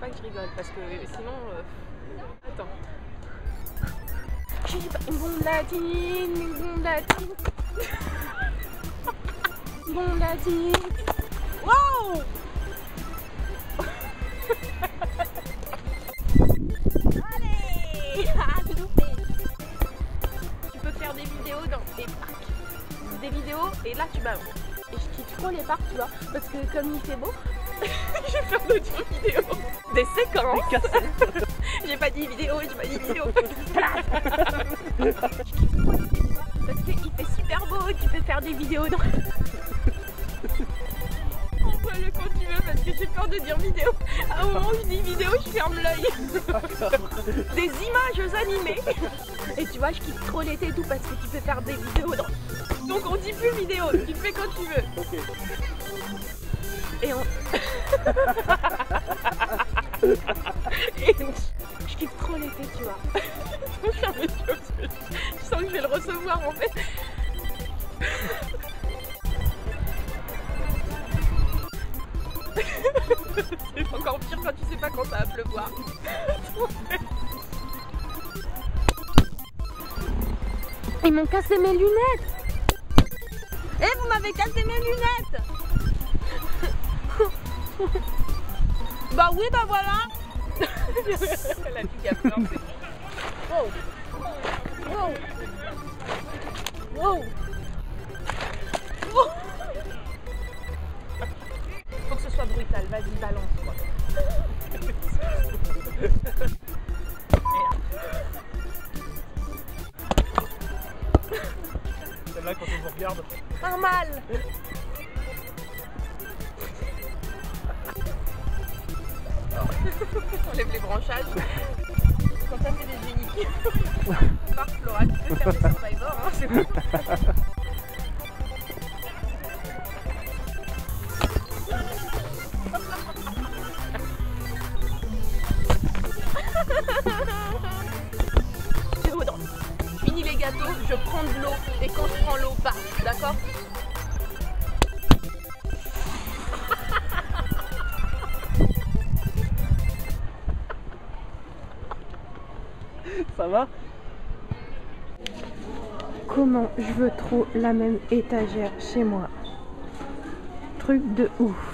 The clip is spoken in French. pas que je rigole parce que sinon... Attends. J'ai une gondatine, une gondatine. Une gondatine. Wow! Allez! Tu peux faire des vidéos dans des parcs. Des vidéos et là tu balances. Et je kiffe trop les parcs, tu vois, parce que comme il fait beau, je vais faire d'autres vidéos. Des séquences. J'ai pas dit vidéo, j'ai pas dit vidéo. Je kiffe trop les vidéos parce qu'il fait super beau, tu peux faire des vidéos dans... On peut aller quand tu veux parce que j'ai peur de dire vidéo. À un moment où je dis vidéo, je ferme l'œil. Des images animées. Et tu vois, je kiffe trop l'été et tout parce que tu peux faire des vidéos dans... Donc on dit plus vidéo, tu fais quand tu veux. Okay. Et on... Et je kiffe trop l'été, tu vois. Je sens que je vais le recevoir en fait. C'est encore pire quand tu sais pas quand ça va pleuvoir. Ils m'ont cassé mes lunettes. Eh, vous m'avez cassé mes lunettes. Bah oui, bah voilà. Elle a du gaffe. Wow. Wow. Wow. Wow. Faut que ce soit brutal, vas-y, balance quoi. Celle-là quand on vous regarde. Normal. On lève les branchages. Quand ça fait des génies. Par Flora, tu peux faire des survivors, hein, c'est bon. Fini les gâteaux, je prends de l'eau et quand je prends l'eau, bah, d'accord? Ça va? Comment je veux trop la même étagère chez moi. Truc de ouf.